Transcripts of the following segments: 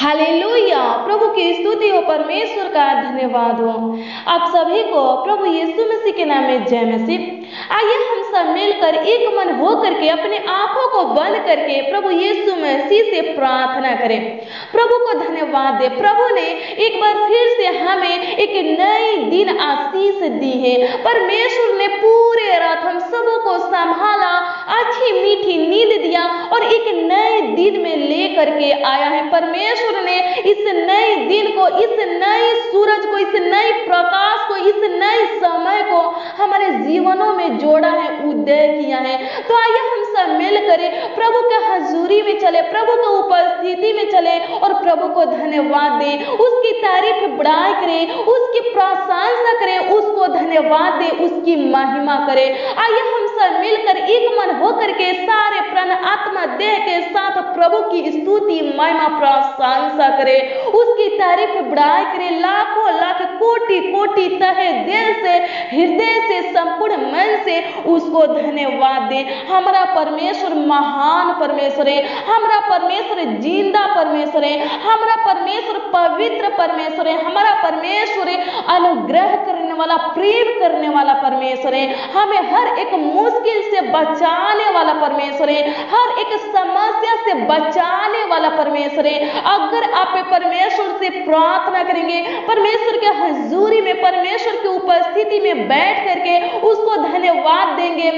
Hallelujah, प्रभु की स्तुति हो, परमेश्वर का धन्यवाद हो। आप सभी को प्रभु यीशु मसीह के नाम में जय मसीह। आइए हम सब मिलकर एक मन हो करके अपने आंखों को बंद करके प्रभु यीशु मसीह से प्रार्थना करें। प्रभु को धन्यवाद दे। प्रभु ने एक बार फिर से हमें एक नई दिन आशीष दी है। परमेश्वर ने पूरे रात हम सबों को संभाला, अच्छी मीठी नींद दिया और एक नए दिन में ले करके आया है। परमेश्वर ने इस नए दिन को, इस नए सूरज को, इस नए प्रकाश को, इस नए समय को हमारे जीवनों में जोड़ा है, उदय किया है। तो आइए हम सब मिल कर प्रभु के हजूरी में चले, प्रभु की उपस्थिति में चले और प्रभु को धन्यवाद दे, उसकी तारीफ बढ़ाई करें, उसकी प्रशंसा करें, उसको धन्यवाद दे, उसकी महिमा करें। आइए हम सब मिलकर एक मन होकर के सारे प्राण आत्मा देह के साथ प्रभु की स्तुति महिमा प्रशंसा करे, उसकी तारीफ बढ़ाई करे। लाखों लाख कोटि कोटि तहे दिल से, हृदय से, संपूर्ण मन से उसको धन्यवाद दे। हमारा परमेश्वर महान परमेश्वर है, हमारा परमेश्वर जिंदा परमेश्वर है, हमारा परमेश्वर पवित्र परमेश्वर है, हमारा परमेश्वर अनुग्रह करने वाला, प्रेम करने वाला परमेश्वर है, हमें हर एक मुश्किल से बचाने वाला परमेश्वर है, हर एक समस्या से बचाने वाला परमेश्वर है। अगर आप परमेश्वर से प्रार्थना करेंगे, परमेश्वर के हजूरी में, परमेश्वर की उपस्थिति में बैठ करके उसको धन्यवाद देंगे,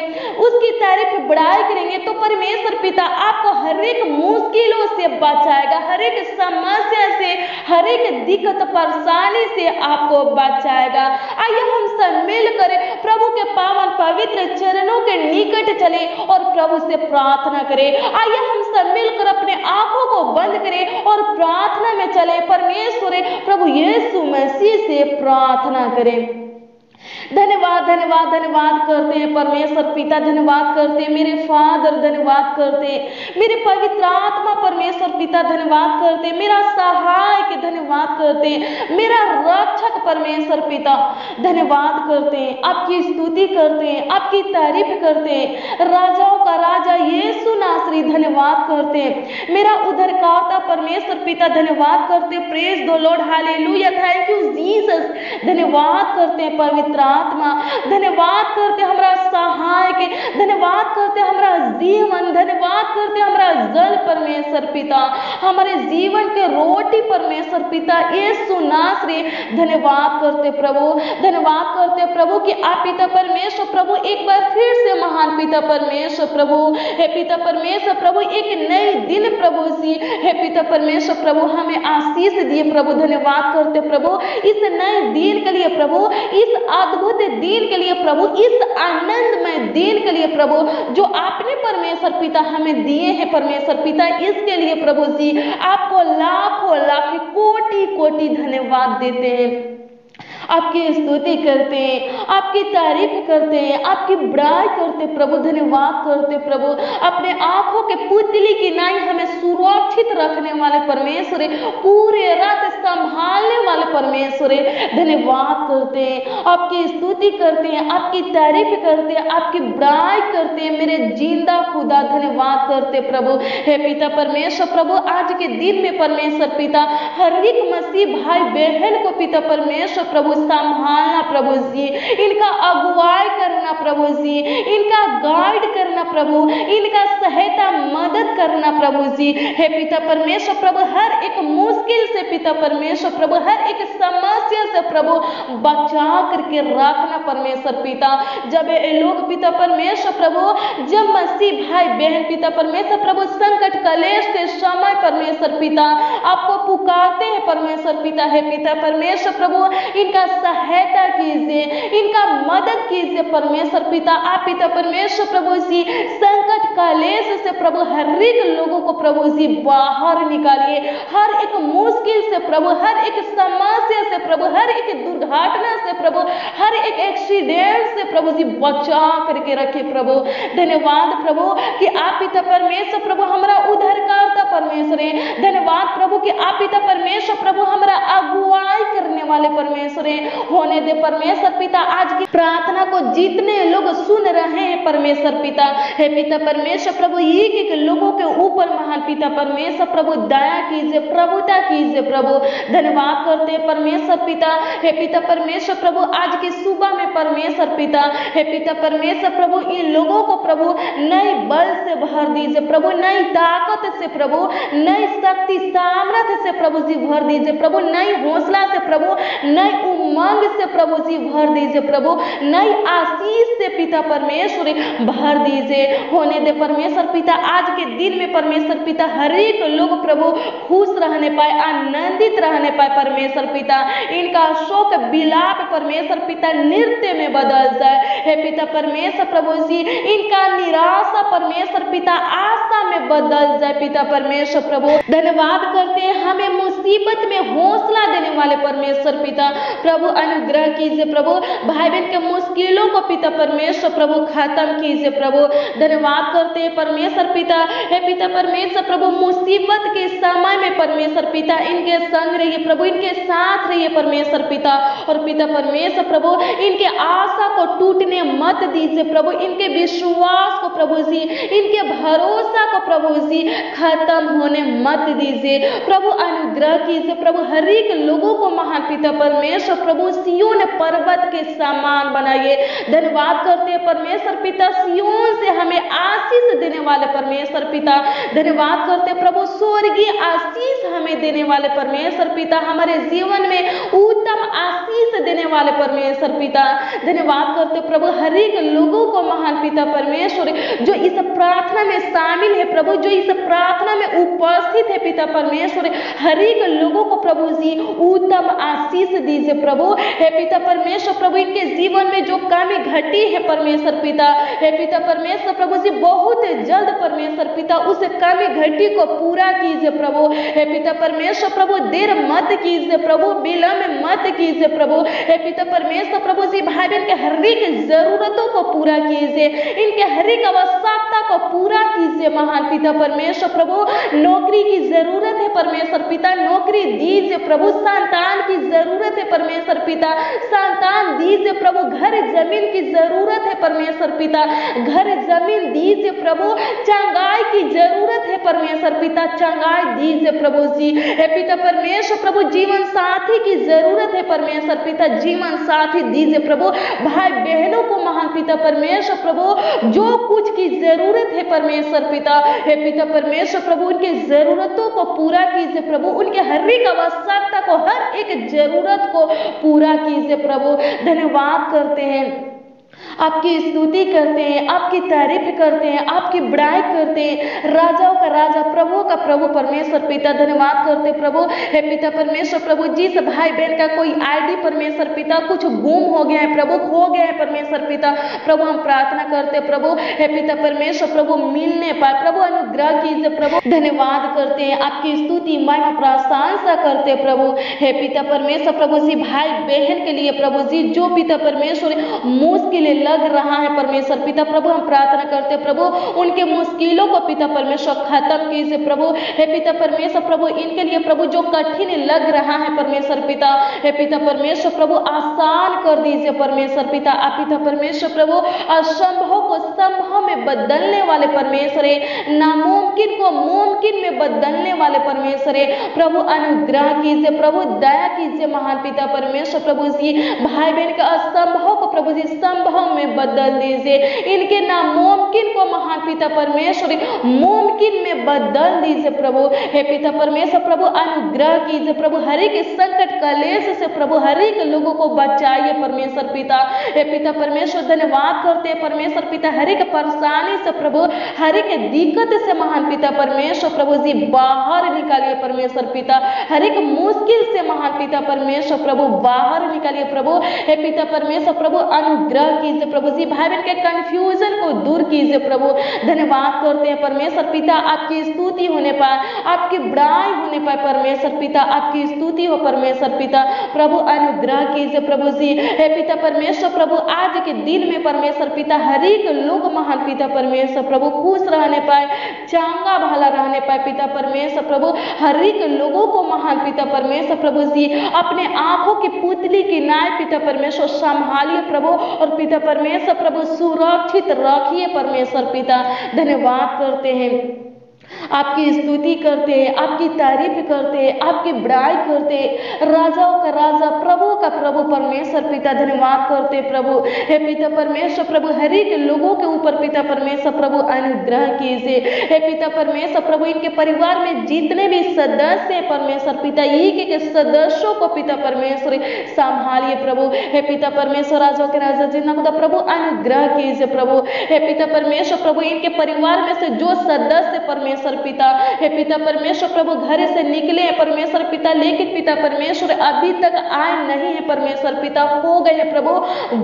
उसकी तारीफ बढ़ाई करेंगे, तो परमेश्वर पिता आपको हर एक मुश्किलों से बचाएगा, हर एक समस्या से, हर एक दिक्कत परेशानी से आपको बचाएगा। आइए हम सब मिलकर प्रभु के पावन पवित्र चरणों के निकट चले और प्रभु से प्रार्थना करें। आइए हम सब मिलकर अपने आंखों को बंद करें और प्रार्थना में चले, परमेश्वर प्रभु यीशु मसीह से प्रार्थना करें। धन्यवाद धन्यवाद धन्यवाद करते हैं परमेश्वर पिता, धन्यवाद करते हैं मेरे फादर, धन्यवाद करते हैं मेरे पवित्र आत्मा परमेश्वर पिता, धन्यवाद करते हैं मेरा सहायक, धन्यवाद करते हैं मेरा रक्षक परमेश्वर पिता, धन्यवाद करते हैं, आपकी स्तुति करते हैं, आपकी तारीफ करते हैं। राजाओं का राजा यीशु नासरी, धन्यवाद करते हैं मेरा उद्धारकर्ता परमेश्वर पिता, धन्यवाद करते हैं। Praise the Lord, hallelujah, thank you Jesus, धन्यवाद करते हैं पवित्र आत्मा, धन्यवाद करते हमारा सहायक, धन्यवाद करते हमारा जीवन, धन्यवाद करते हमारा जल परमेश्वर पिता, हमारे जीवन के रोटी परमेश्वर पिता यीशु नासरी, धन्यवाद करते प्रभु, धन्यवाद करते प्रभु कि आप पिता परमेश्वर प्रभु एक बार फिर से महान पिता परमेश्वर प्रभु हे पिता परमेश्वर प्रभु एक नए दिन प्रभु जी हे पिता परमेश्वर प्रभु हमें आशीष दिए प्रभु, धन्यवाद करते प्रभु इस नए दिन के लिए प्रभु, इस अद्भुत दिन के लिए प्रभु, इस आनंदमय दिन के लिए प्रभु जो आपने परमेश्वर पिता हमें दिए हैं परमेश्वर पिता, इसके लिए प्रभु जी आपको लाखों लाख कोटि कोटि धन्यवाद देते हैं। आपकी स्तुति करते हैं, आपकी तारीफ करते हैं, आपकी बड़ाई करते प्रभु, धन्यवाद करते प्रभु। अपने आंखों के पुतली की नाई हमें सुरक्षित रखने वाले परमेश्वर, पूरे रात संभालने वाले परमेश्वर, धन्यवाद करते हैं, आपकी स्तुति करते हैं, आपकी तारीफ करते हैं, आपकी बड़ाई करते हैं मेरे जिंदा खुदा, धन्यवाद करते प्रभु हे पिता परमेश्वर प्रभु। आज के दिन में परमेश्वर पिता हर एक मसीह भाई बहन को पिता परमेश्वर प्रभु संभालना प्रभु जी, इनका अगुवाई करना प्रभु जी, इनका गाइड करना प्रभु, इनका सहायता मदद करना प्रभु जी हे पिता परमेश्वर प्रभु, हर एक मुश्किल से पिता परमेश्वर प्रभु, हर एक समस्या से प्रभु बचा करके रखना परमेश्वर पिता। जब ये लोग पिता परमेश्वर प्रभु, जब मसीह भाई बहन पिता परमेश्वर प्रभु संकट कलेश के समय परमेश्वर पिता आपको पुकारते हैं परमेश्वर पिता हे पिता परमेश्वर प्रभु, इनका सहायता कीजिए, इनका मदद कीजिए परमेश्वर पिता। आप पिता परमेश्वर प्रभु जी संकट कलेश से प्रभु हर एक लोगों को प्रभु जी बाहर निकालिए, हर एक मुश्किल से प्रभु, हर एक समस्या से प्रभु, हर एक दुर्घटना से प्रभु, हर एक एक्सीडेंट से प्रभु जी बचा करके रखे प्रभु। धन्यवाद प्रभु कि आप पिता परमेश्वर प्रभु हमारा उद्धारकर्ता परमेश्वर है, धन्यवाद प्रभु कि आप पिता परमेश्वर प्रभु हमारा अगुवाई करने करने वाले परमेश्वर हैं। होने दे परमेश्वर पिता आज की प्रार्थना को जितने लोग सुन रहे हैं परमेश्वर पिता, हे पिता परमेश्वर प्रभु एक एक लोगों के ऊपर महान पिता परमेश्वर प्रभु दया कीजिए, प्रभुता कीजिए प्रभु। धन्यवाद करते हैं परमेश्वर पिता, हे पिता परमेश्वर प्रभु आज की सुबह में परमेश्वर पिता, हे पिता परमेश्वर प्रभु इन लोगों को प्रभु नए बल से भर दीजिए प्रभु, नई ताकत से प्रभु, नई शक्ति सामर्थ्य से प्रभु जी भर दीजिए प्रभु, नई हौसला से प्रभु, नई उमंग से प्रभु जी भर दीजिए प्रभु, नई आशीष से पिता परमेश्वर भर दीजिए। होने दे परमेश्वर पिता आज के दिन में परमेश्वर पिता हर एक लोग प्रभु खुश रहने पाए, आनंदित रहने पाए परमेश्वर पिता, इनका शोक विलाप परमेश्वर पिता नृत्य में बदल जाए। हे पिता परमेश्वर प्रभु जी इनका निराशा परमेश्वर पिता आशा में बदल जाए पिता परमेश्वर प्रभु। धन्यवाद करते हैं हमें मुसीबत में हौसला देने वाले परमेश्वर पिता, प्रभु अनुग्रह कीजिए प्रभु, भाई बहन के मुश्किलों को पिता परमेश्वर प्रभु खत्म कीजिए प्रभु। धन्यवाद करते हैं परमेश्वर पिता, हे पिता परमेश्वर प्रभु मुसीबत के समय में परमेश्वर पिता इनके संग रहिए प्रभु, इनके साथ रहिए परमेश्वर पिता, और पिता परमेश्वर प्रभु इनके आशा को टूटने मत दीजिए प्रभु, इनके विश्वास को प्रभु जी, इनके भरोसा को प्रभु जी खत्म होने मत दीजिए प्रभु, अनुग्रह कीजिए प्रभु। हर एक लोगों को महान पिता परमेश्वर प्रभु सियोन पर्वत के समान बनाइए। धन्यवाद करते हैं परमेश्वर पिता सियोन से हमें आशीष देने वाले परमेश्वर पिता। धन्यवाद करते हैं प्रभु स्वर्गीय आशीष हमें देने वाले परमेश्वर पिता, हमारे जीवन में उत्तम आशीष देने वाले परमेश्वर पिता। धन्यवाद करते प्रभु हर एक लोगों को महान पिता परमेश्वर जो इस प्रार्थना में शामिल है प्रभु, जो इस प्रार्थना में उपस्थित है पिता परमेश्वर, हर एक लोगों को प्रभु जी उत्तम आशीष दीजिए प्रभु। हे पिता परमेश्वर प्रभु इनके जीवन में जो कमी घटी है परमेश्वर पिता, हे पिता परमेश्वर प्रभु जी बहुत जल्द परमेश्वर पिता उस कमी घटी को पूरा कीजिए प्रभु। हे पिता परमेश्वर प्रभु देर मत कीजिए प्रभु, विलंब मत कीजिए प्रभु। हे पिता परमेश्वर प्रभु जी भाई बहन के हर एक जरूरतों को पूरा कीजिए, इनके हर एक आवश्यकता को पूरा कीजिए महान पिता परमेश्वर प्रभु। नौकरी की जरूरत है परमेश्वर पिता, नौकरी दीजिए प्रभु। संतान की जरूरत है परमेश्वर पिता, संतान दीजिए प्रभु। घर जमीन की जरूरत है परमेश्वर पिता, घर जमीन दीजिए प्रभु। चंगाई की जरूरत है परमेश्वर पिता, चंगाई दीजिए प्रभु जी। हे पिता परमेश्वर प्रभु जीवन साथी की जरूरत है परमेश्वर पिता, जीवन साथी दीजिए प्रभु। भाई बहनों को महान पिता परमेश्वर प्रभु जो कुछ की जरूरत है परमेश्वर पिता, हे पिता परमेश्वर प्रभु उनकी जरूरतों को पूरा कीजिए प्रभु, उनके हर एक आवश्यकता को, हर एक जरूरत को पूरा कीजिए प्रभु। धन्यवाद करते हैं, आपकी स्तुति करते हैं, आपकी तारीफ करते हैं, आपकी बड़ाई करते हैं, राजाओं का राजा, प्रभु का प्रभु परमेश्वर पिता। धन्यवाद करते हैं प्रभु। हे पिता परमेश्वर प्रभु जिस भाई बहन का कोई आईडी परमेश्वर पिता कुछ गुम हो गया है प्रभु, खो गया है परमेश्वर पिता, प्रभु हम प्रार्थना करते प्रभु, हे पिता परमेश्वर प्रभु मिलने पाए प्रभु, अनुग्रह कीजिए प्रभु। धन्यवाद करते हैं, आपकी स्तुति महिमा प्रशंसा करते प्रभु। हे पिता परमेश्वर प्रभु जी भाई बहन के लिए प्रभु जी जो पिता परमेश्वर मुश्किल लग रहा है परमेश्वर पिता प्रभु, हम प्रार्थना करते प्रभु उनके मुश्किलों को पिता परमेश्वर खत्म कीजिए प्रभु। हे पिता परमेश्वर प्रभु इनके लिए प्रभु जो कठिन लग रहा है परमेश्वर पिता, हे पिता परमेश्वर प्रभु आसान कर दीजिए परमेश्वर पिता। आप पिता परमेश्वर प्रभु असंभव को संभव में बदलने वाले परमेश्वर है, नामुमकिन को मुमकिन में बदलने वाले परमेश्वर है प्रभु, अनुग्रह कीजिए प्रभु, दया कीजिए महान पिता परमेश्वर प्रभु जी। भाई बहन के असंभव को प्रभु जी संभव में बदल दीजिए, इनके नामुमकिन को महान पिता परमेश्वर मुमकिन में बदल दीजिए प्रभु। हे पिता परमेश्वर प्रभु अनुग्रह कीजिए प्रभु, हर एक संकट कलेश से प्रभु हर एक लोगों को बचाइए परमेश्वर पिता। हे पिता परमेश्वर धन्यवाद करते हैं परमेश्वर पिता, हर एक परेशानी से प्रभु, हर एक दिक्कत से महान पिता परमेश्वर प्रभु जी बाहर निकालिए परमेश्वर पिता, हर एक मुश्किल से महान पिता परमेश्वर प्रभु बाहर निकालिए प्रभु। हे पिता परमेश्वर प्रभु अनुग्रह कीजिए कीजिए प्रभु जी, भाई बहन के कंफ्यूजन को दूर कीजिए प्रभु। धन्यवाद करते हैं परमेश्वर पिता, आपकी स्तुति होने पर, आपकी बड़ाई होने पर परमेश्वर पिता, आपकी स्तुति हो परमेश्वर पिता। प्रभु अनुग्रह कीजिए प्रभु जी, हे पिता परमेश्वर प्रभु, आज के दिन में परमेश्वर पिता हर एक लोग महान पिता परमेश्वर प्रभु खुश रहने पाए, चंगा भला रहने पाए पिता परमेश्वर प्रभु, हर एक लोगों को महान पिता परमेश्वर प्रभु जी अपने आंखों की पुतली की नाय पिता परमेश्वर संभालिए प्रभु, और पिता परमेश्वर प्रभु सुरक्षित रखिए परमेश्वर पिता। धन्यवाद करते हैं, आपकी स्तुति करते हैं, आपकी तारीफ करते हैं, आपकी बड़ाई करते हैं, राजाओं का राजा, प्रभुओं का प्रभु परमेश्वर पिता। धन्यवाद करते प्रभु, हे पिता परमेश्वर प्रभु, हर एक लोगों के ऊपर पिता परमेश्वर प्रभु अनुग्रह कीजिए। हे पिता परमेश्वर प्रभु, इनके परिवार में जितने भी सदस्य परमेश्वर पिता, एक सदस्यों को पिता परमेश्वर संभालिए प्रभु। हे पिता परमेश्वर, राजाओं के राजा जिन्ना प्रभु अनुग्रह कीजिए प्रभु। हे पिता परमेश्वर प्रभु, इनके परिवार में से जो सदस्य परमेश्वर पिता, हे पिता परमेश्वर प्रभु घर से निकले हैं परमेश्वर पिता, लेकिन पिता परमेश्वर अभी तक आए नहीं है परमेश्वर पिता, हो गए हैं प्रभु,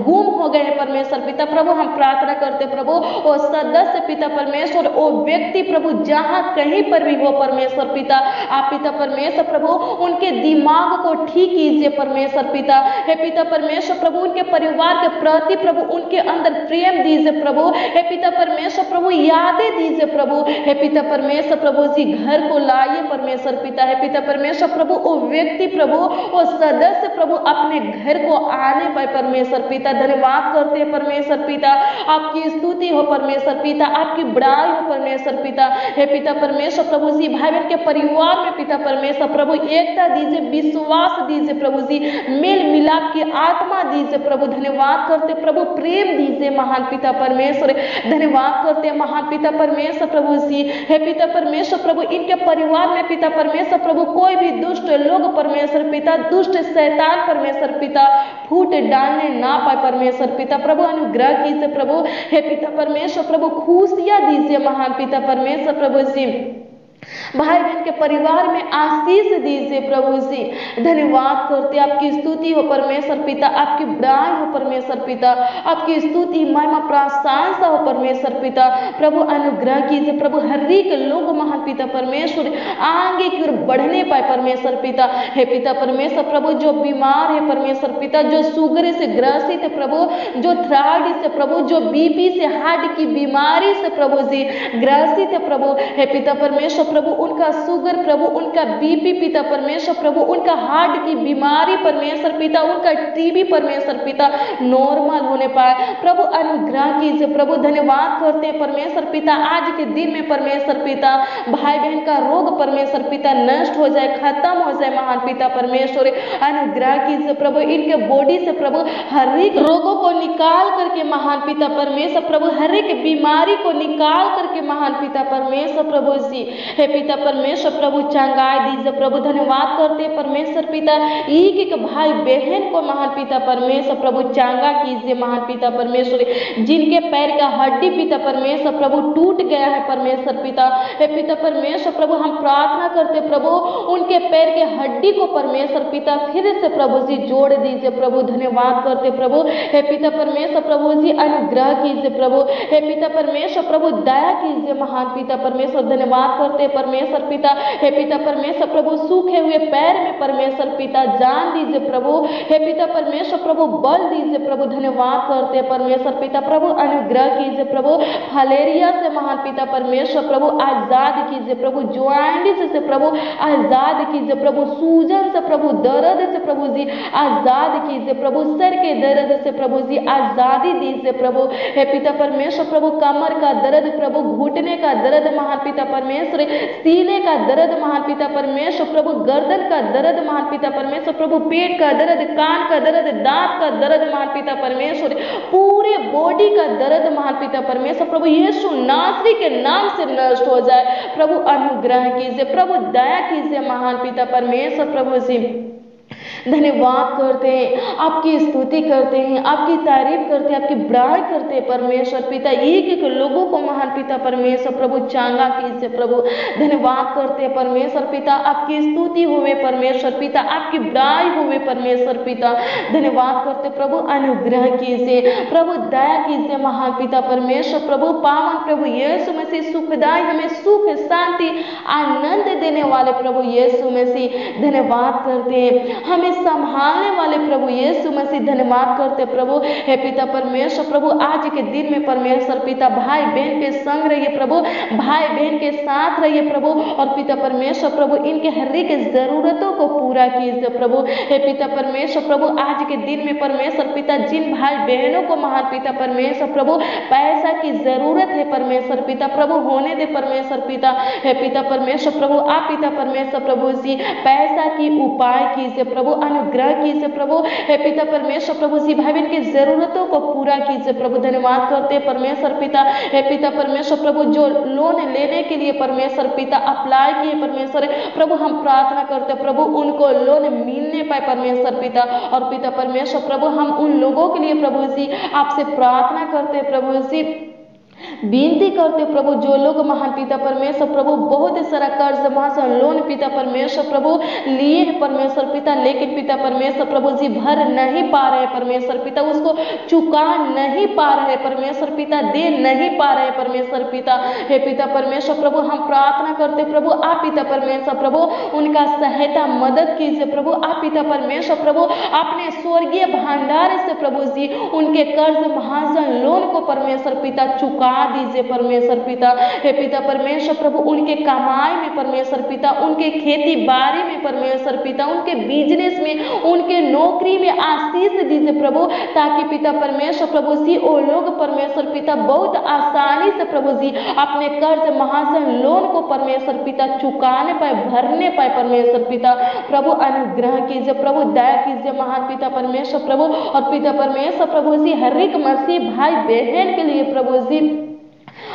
गुम हो गए हैं परमेश्वर पिता। प्रभु हम प्रार्थना करते प्रभु, और सदस्य पिता परमेश्वर, ओ व्यक्ति प्रभु, जहां कहीं पर भी हो परमेश्वर पिता, आप पिता परमेश्वर प्रभु उनके दिमाग को ठीक कीजिए परमेश्वर पिता। हे पिता परमेश्वर प्रभु, उनके परिवार के प्रति प्रभु उनके अंदर प्रेम दीजिए प्रभु। हे पिता परमेश्वर प्रभु, यादें दीजिए प्रभु। हे पिता परमेश्वर प्रभु जी, घर को लाइए परमेश्वर पिता। है पिता परमेश्वर प्रभु, ओ व्यक्ति प्रभु, ओ सदस्य प्रभु, अपने घर को आने पर परमेश्वर पिता। धन्यवाद करते हैं परमेश्वर पिता, आपकी स्तुति हो परमेश्वर पिता, आपकी बड़ाई हो परमेश्वर पिता। हे पिता परमेश्वर प्रभु जी, भाई बहन के परिवार में पिता परमेश्वर प्रभु एकता दीजिए, विश्वास दीजिए प्रभु जी, मेल मिलाप की आत्मा दीजिए प्रभु। धन्यवाद करते प्रभु, प्रेम दीजिए महान पिता परमेश्वर। धन्यवाद करते महान पिता परमेश्वर प्रभु जी। पिता परमेश्वर प्रभु, इनके परिवार में पिता परमेश्वर प्रभु कोई भी दुष्ट लोग परमेश्वर पिता, दुष्ट शैतान परमेश्वर पिता फूट डालने ना पाए परमेश्वर पिता। प्रभु अनुग्रह कीजिए प्रभु। हे पिता परमेश्वर प्रभु, खुशियां दीजिए महान पिता परमेश्वर प्रभु जी, भाई बहन के परिवार में आशीष दीजिए प्रभु जी। धन्यवाद करते, आपकी स्तुति हो परमेश्वर पिता, आपकी बड़ाई हो परमेश्वर पिता, आपकी स्तुति महिमा प्रशंसा हो परमेश्वर पिता। प्रभु अनुग्रह कीजिए प्रभु, हर एक लोग महान पिता परमेश्वर आगे की ओर बढ़ने पाए परमेश्वर पिता। हे पिता परमेश्वर प्रभु, जो बीमार है परमेश्वर पिता, जो शुगर से ग्रसित है प्रभु, जो थायराइड से प्रभु, जो बीपी से हार्ट की बीमारी से प्रभु जी ग्रसित है प्रभु। हे पिता परमेश्वर प्रभु, उनका शुगर प्रभु, उनका बीपी पिता परमेश्वर प्रभु, उनका हार्ट की बीमारी परमेश्वर पिता, उनका टीबी परमेश्वर पिता नॉर्मल होने पाए प्रभु। अनुग्रह कीजिए प्रभु। धन्यवाद करते हैं परमेश्वर पिता, आज के दिन में परमेश्वर पिता भाई बहन का रोग परमेश्वर पिता नष्ट हो जाए, खत्म हो जाए महान पिता परमेश्वर। अनुग्रह कीजिए प्रभु, इनके बॉडी से प्रभु हर एक रोगों को निकाल करके महान पिता परमेश्वर प्रभु, हर एक बीमारी को निकाल करके महान पिता परमेश्वर प्रभु जी। हे पिता परमेश्वर प्रभु, चंगाई दीजिए प्रभु। धन्यवाद करते परमेश्वर पिता, एक एक भाई बहन को महान पिता परमेश्वर प्रभु चंगा कीजिए महान पिता परमेश्वर। जिनके पैर का हड्डी पिता परमेश्वर प्रभु टूट गया है परमेश्वर पिता, हे पिता परमेश्वर प्रभु हम प्रार्थना करते प्रभु, उनके पैर के हड्डी को परमेश्वर पिता फिर से प्रभु जी जोड़ दीजिए प्रभु। धन्यवाद करते प्रभु। हे पिता परमेश्वर प्रभु जी, अनुग्रह कीजिए प्रभु। हे पिता परमेश्वर प्रभु, दया कीजिए महान पिता परमेश्वर। धन्यवाद करते परमेश्वर पिता। हे पिता परमेश्वर प्रभु, सूखे हुए पैर में परमेश्वर पिता जान दीजिए प्रभु। हे पिता परमेश्वर प्रभु, बल दीजिए प्रभु। धन्यवाद करते परमेश्वर पिता। प्रभु अनुग्रह कीजिए प्रभु। फलेरिया से महान पिता परमेश्वर प्रभु आजाद कीजिए प्रभु। ज्वाइंटिस से प्रभु आजाद कीजिए प्रभु। सूजन से प्रभु, दर्द से प्रभु जी आजाद कीजिए प्रभु। सर के दर्द से प्रभु जी आजादी दीजिए प्रभु। हे पिता परमेश्वर प्रभु, कमर का दर्द प्रभु, घुटने का दर्द महान पिता परमेश्वर, सीने का दर्द महान पिता परमेश्वर प्रभु, गर्दन का दर्द महान पिता परमेश्वर प्रभु, पेट का दर्द, कान का दर्द, दांत का दर्द महान पिता परमेश्वर, पूरे बॉडी का दर्द महान पिता परमेश्वर प्रभु यीशु नासरी के नाम से नष्ट हो जाए प्रभु। अनुग्रह कीजिए प्रभु, दया कीजिए महान पिता परमेश्वर प्रभु जी। धन्यवाद करते हैं, आपकी स्तुति करते हैं, आपकी तारीफ करते हैं, आपकी बड़ाई करते हैं। परमेश्वर पिता एक एक लोगों को महान पिता परमेश्वर प्रभु चांगा कीजिए प्रभु, धन्यवाद करते हैं परमेश्वर पिता, आपकी स्तुति हुए परमेश्वर पिता, आपकी बड़ाई हुए परमेश्वर पिता, धन्यवाद करते प्रभु। अनुग्रह कीजिए प्रभु, दया कीजिए महान पिता परमेश्वर प्रभु, पावन प्रभु यीशु मसीह, सुखदायी हमें सुख शांति आनंद देने वाले प्रभु यीशु मसीह धन्यवाद करते हैं, हमें संभालने वाले प्रभु यीशु मसीह धन्यवाद करते प्रभु। हे पिता परमेश्वर प्रभु, आज के दिन में परमेश्वर पिता भाई बहन के संग रहिए प्रभु, भाई बहन के साथ रहिए प्रभु, और पिता परमेश्वर प्रभु इनके हर एक जरूरतों को पूरा कीजिए प्रभु। हे पिता परमेश्वर प्रभु, आज के दिन में परमेश्वर पिता जिन भाई बहनों को महान पिता परमेश्वर प्रभु पैसा की जरूरत है परमेश्वर पिता प्रभु, होने दे परमेश्वर पिता। हे पिता परमेश्वर प्रभु, आप पिता परमेश्वर प्रभु जी पैसा की उपाय कीजिए प्रभु, अनुग्रह कीजिए प्रभु। हे पिता परमेश्वर प्रभु जी भाई बहन की जरूरतों को पूरा कीजिए प्रभु, धन्यवाद करते हैं परमेश्वर पिता। हे पिता परमेश्वर प्रभु, जो लोन लेने के लिए परमेश्वर पिता अप्लाई किए परमेश्वर प्रभु, हम प्रार्थना करते प्रभु उनको लोन मिलने पाए परमेश्वर पिता। और पिता परमेश्वर प्रभु, हम उन लोगों के लिए प्रभु जी आपसे प्रार्थना करते हैं प्रभु जी, विनती करते प्रभु, जो लोग महान पिता परमेश्वर प्रभु बहुत सारा कर्ज महान लोन पिता परमेश्वर प्रभु लिए परमेश्वर पिता, लेकिन पिता परमेश्वर प्रभु जी भर नहीं पा रहे परमेश्वर पिता, उसको चुका नहीं पा रहे परमेश्वर पिता, दे नहीं पा रहे परमेश्वर पिता। हे पिता परमेश्वर प्रभु, हम प्रार्थना करते प्रभु, आप पिता परमेश्वर प्रभु उनका सहायता मदद कीजिए प्रभु। आप पिता परमेश्वर प्रभु अपने स्वर्गीय भंडार से प्रभु जी उनके कर्ज महान लोन को परमेश्वर पिता चुका दीजिए परमेश्वर पिता। हे पिता परमेश्वर प्रभु, उनके कमाई में परमेश्वर पिता, उनके खेती बाड़ी में परमेश्वर पिता, उनके बिजनेस में, उनके नौकरी में आशीष दीजिए प्रभु, ताकि पिता परमेश्वर प्रभु जी और लोग परमेश्वर पिता बहुत आसानी से प्रभु जी अपने कर्ज महाजन लोन को परमेश्वर पिता चुकाने पाए, भरने पाए परमेश्वर पिता। प्रभु अनुग्रह कीजिए प्रभु, दया कीजिए महान पिता परमेश्वर प्रभु। और पिता परमेश्वर प्रभु जी हर एक मसीह भाई बहन के लिए प्रभु जी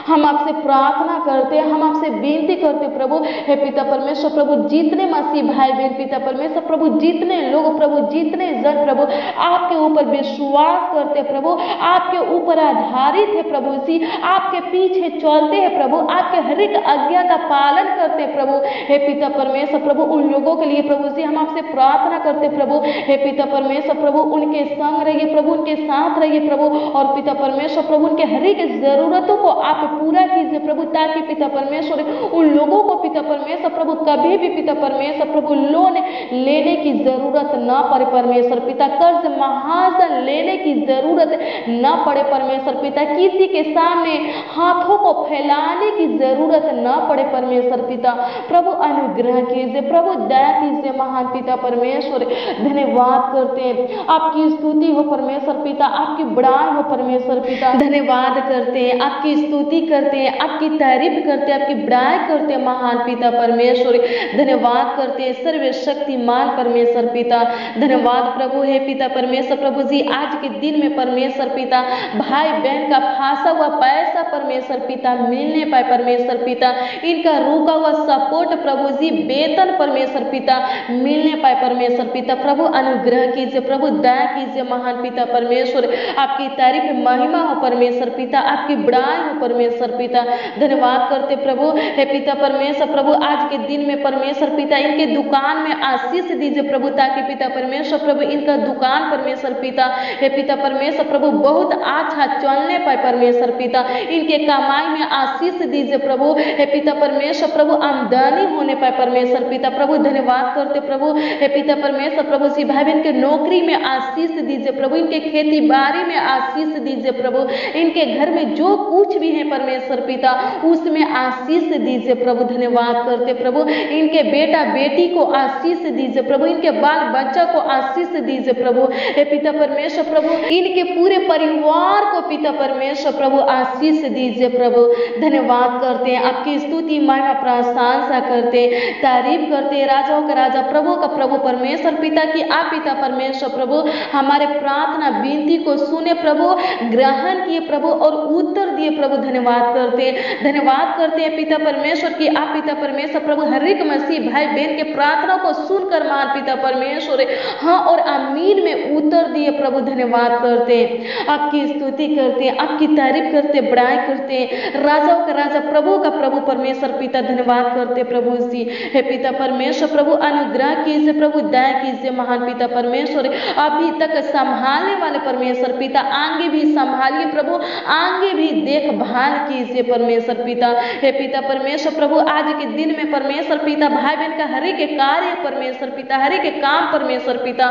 हम आपसे प्रार्थना करते हैं, हम आपसे विनती करते प्रभु। हे पिता परमेश्वर प्रभु, जितने मसीह भाई बहन पिता परमेश्वर प्रभु, जितने लोग प्रभु, जितने जन प्रभु आपके ऊपर विश्वास करते प्रभु, आपके ऊपर आधारित है प्रभु जी, आपके पीछे चलते हैं प्रभु, आपके हर एक आज्ञा का पालन करते प्रभु। हे पिता परमेश्वर प्रभु, उन लोगों के लिए प्रभु जी हम आपसे प्रार्थना करते प्रभु। हे पिता परमेश्वर प्रभु, उनके संग रहिए प्रभु, उनके साथ रहिए प्रभु, और पिता परमेश्वर प्रभु उनके हर एक जरूरतों को आप पूरा कीजिए प्रभु, ताकि पिता परमेश्वर उन लोगों को पिता परमेश्वर प्रभु कभी भी पिता परमेश्वर प्रभु लोन लेने की जरूरत ना पड़े परमेश्वर पिता, कर्ज महाजन लेने की जरूरत ना पड़े परमेश्वर पिता, किसी के सामने हाथों को फैलाने की जरूरत ना पड़े परमेश्वर पिता। प्रभु अनुग्रह कीजिए प्रभु, दया कीजिए महान पिता परमेश्वर, धन्यवाद करते हैं, आपकी स्तुति हो परमेश्वर पिता, आपकी बड़ाई हो परमेश्वर पिता, धन्यवाद करते हैं, आपकी स्तुति करते हैं, आपकी तारीफ करते हैं, आपकी बड़ाई करते हैं महान पिता परमेश्वर, धन्यवाद करते हैं सर्वशक्तिमान परमेश्वर पिता, धन्यवाद प्रभु। हे पिता परमेश्वर प्रभु जी, आज के दिन में परमेश्वर पिता भाई बहन का फंसा हुआ पैसा परमेश्वर पिता मिलने पाए परमेश्वर पिता, इनका रुका हुआ सपोर्ट प्रभु जी वेतन परमेश्वर पिता मिलने पाए परमेश्वर पिता। प्रभु अनुग्रह कीजिए प्रभु, दया कीजिए महान पिता परमेश्वर, आपकी तारीफ महिमा हो परमेश्वर पिता, आपकी बड़ाई हो परमेश्वर पिता, धन्यवाद करते प्रभु। हे पिता परमेश्वर प्रभु, आज के दिन में परमेश्वर पिता इनके दुकान में आशीष दीजिए प्रभु, ताकि पिता परमेश्वर प्रभु इनका दुकान परमेश्वर पिता, हे पिता परमेश्वर प्रभु बहुत अच्छा चलने पाए परमेश्वर पिता, इनके कमाई में आशीष दीजिए प्रभु। हे पिता परमेश्वर प्रभु, आमदनी होने पाए परमेश्वर पिता प्रभु, धन्यवाद करते प्रभु। हे पिता परमेश्वर प्रभु जी भाई बहन के नौकरी में आशीष दीजिए प्रभु, इनके खेती बाड़ी में आशीष दीजिए प्रभु, इनके घर में जो कुछ भी है परमेश्वर पिता उसमें आशीष दीजिए प्रभु, धन्यवाद करते प्रभु। इनके बेटा बेटी को आशीष दीजिए प्रभु, इनके बाल बच्चा को आशीष दीजिए प्रभु। हे पिता परमेश्वर प्रभु, इनके पूरे परिवार को पिता परमेश्वर प्रभु आशीष दीजिए प्रभु, धन्यवाद करते हैं, आपकी स्तुति महिमा प्रशंसा करते, तारीफ करते, राजाओं का राजा प्रभु का प्रभु परमेश्वर पिता की आप पिता परमेश्वर प्रभु हमारे प्रार्थना विनती को सुने प्रभु, ग्रहण किए प्रभु और उत्तर दिए प्रभु, धन्यवाद धन्यवाद करते हैं पिता परमेश्वर की। आप पिता परमेश्वर प्रभु हरेक मसीह भाई बहन के प्रार्थना को सुनकर मान पिता परमेश्वर हाँ और आमीन में उतर दिए प्रभु। धन्यवाद करते हैं, आपकी स्तुति करते हैं, आपकी तारीफ करते, बड़ाई करते हैं। राजाओं का राजा, प्रभु का प्रभु परमेश्वर पिता धन्यवाद करते प्रभु जी। हे पिता परमेश्वर प्रभु अनुग्रह कीजिए, प्रभु दया कीजिए महान पिता परमेश्वर। अभी तक संभालने वाले परमेश्वर पिता आगे भी संभालिए प्रभु, आगे भी देखभाल कीजिए परमेश्वर पिता। हे पिता परमेश्वर प्रभु आज के दिन में परमेश्वर पिता भाई बहन का हर एक कार्य परमेश्वर पिता, हर एक काम परमेश्वर पिता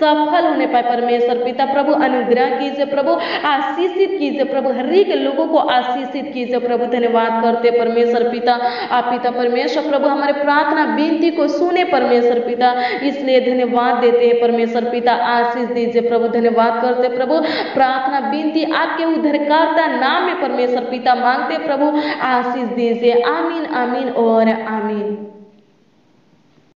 सफल होने पाए परमेश्वर पिता। प्रभु अनुग्रह कीजिए प्रभु, आशीषित कीजिए प्रभु, हर एक लोगों को आशीषित कीजिए प्रभु। धन्यवाद करते परमेश्वर पिता। आप पिता परमेश्वर प्रभु हमारे प्रार्थना विनती को सुने परमेश्वर पिता, इसलिए धन्यवाद देते हैं परमेश्वर पिता। आशीष दीजिए प्रभु, धन्यवाद करते प्रभु। प्रार्थना विनती आपके उद्धारकर्ता नाम में परमेश्वर पिता मांगते प्रभु, आशीष दीजिए। आमीन आमीन और आमीन।